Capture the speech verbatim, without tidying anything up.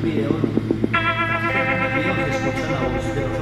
Video se escucha la voz de